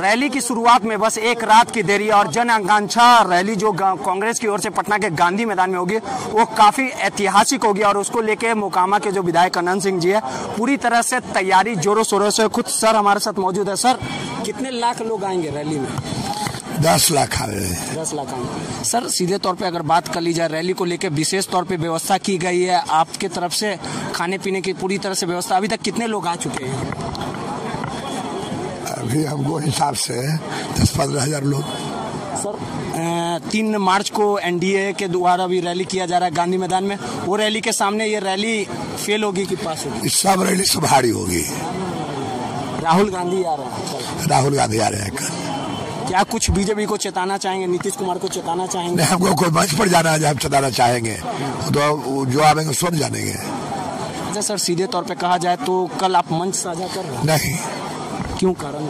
Rally की शुरुआत में बस एक रात की देरी और जन आकांक्षा रैली जो कांग्रेस की ओर से पटना के गांधी मैदान में होगी वो काफी ऐतिहासिक होगी और उसको लेके मोकामा के जो विधायक अनंत सिंह जी है पूरी तरह से तैयारी जोरों शोरों से। खुद सर हमारे साथ मौजूद है। सर, कितने लाख लोग आएंगे रैली में? 10 लाख आएंगे। 10 लाख आएंगे। सर, सीधे तौर पे अगर बात कर ली जाए रैली को लेके विशेष तौर पे व्यवस्था की गई है आपके तरफ से, खाने पीने की पूरी तरह से व्यवस्था, अभी तक कितने लोग आ चुके हैं? अभी हमको हिसाब से 10-15 हज़ार लोग। सर, 3 मार्च को NDA के द्वारा भी रैली किया जा रहा है गांधी मैदान में, वो रैली के सामने ये रैली फेल होगी कि पास होगी? सब रैली सब भारी होगी। राहुल गांधी आ रहे हैं। राहुल गांधी आ रहे हैं। क्या कुछ बीजेपी को चेताना चाहेंगे, नीतीश कुमार को चेताना चाहेंगे? हमको कोई मंच पर जाना है, हम चेताना चाहेंगे तो जो आवेंगे सब जानेंगे। अच्छा सर, सीधे तौर पर कहा जाए तो कल आप मंच साझा कर रहे हैं? नहीं। क्यों? कारण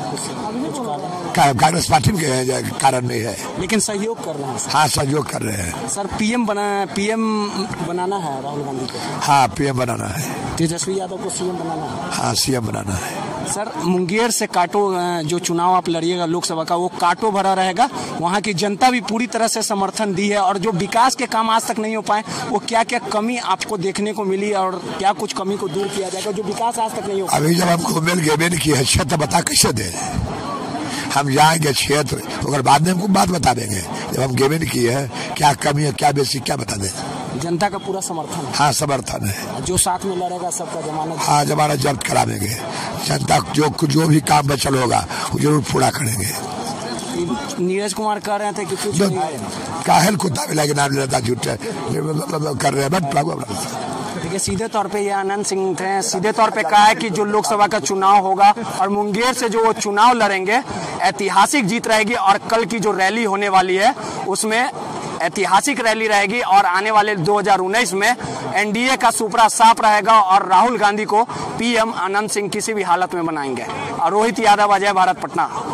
कांग्रेस पार्टी के कारण नहीं है, लेकिन सहयोग कर रहे हैं। हाँ, सहयोग कर रहे हैं। सर, पीएम बनाना है राहुल गांधी को? हाँ, पीएम बनाना है। तेजस्वी यादव को सीएम बनाना है? हाँ, सीएम बनाना है। सर, मुंगेर से काटो जो चुनाव आप लड़िएगा लोकसभा का, वो कांटो भरा रहेगा। वहाँ की जनता भी पूरी तरह से समर्थन दी है और जो विकास के काम आज तक नहीं हो पाए वो क्या क्या कमी आपको देखने को मिली और क्या कुछ कमी को दूर किया जाएगा जो विकास आज तक नहीं हो? अभी जब हमको मेल की हैसियत बता कैसे दे, हम जाएंगे क्षेत्र अगर बाद में हमको बात बता देंगे जब हम गेमिंग की है क्या कमी है क्या बेसिक क्या बता दें। जनता का पूरा समर्थन है। हाँ, समर्थन है। जो साथ में लड़ेगा सबका जमानत। हाँ, जमानत जब्त करा देंगे। जनता जो भी काम बचल होगा वो जरूर पूरा करेंगे। नीरज कुमार कह रहे थे कि कुछ काहल कुत्ता मिला के नाम लेता झूठे कर रहे हैं बट। देखिए, सीधे तौर पे ये आनंद सिंह थे। सीधे तौर पे कहा है कि जो लोकसभा का चुनाव होगा और मुंगेर से जो वो चुनाव लड़ेंगे ऐतिहासिक जीत रहेगी और कल की जो रैली होने वाली है उसमें ऐतिहासिक रैली रहेगी और आने वाले 2019 में NDA का सुपड़ा साफ रहेगा और राहुल गांधी को PM आनंद सिंह किसी भी हालत में बनाएंगे। और रोहित यादव, अजय भारत, पटना।